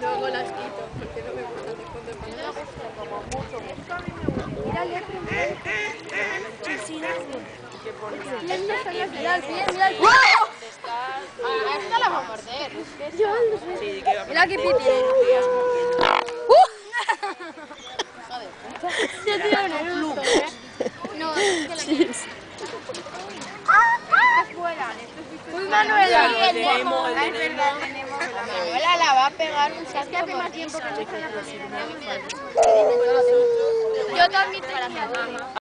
Luego las quito porque no me gustan de fondo mucho. Mira, le esta la va a morder. Mira que piti. Yo te doy un club. No, es que la quiero. Uy, Manuela, tenemos. Manuela la va a pegar un saco. Es que hace más tiempo que no se la. Yo también tenía.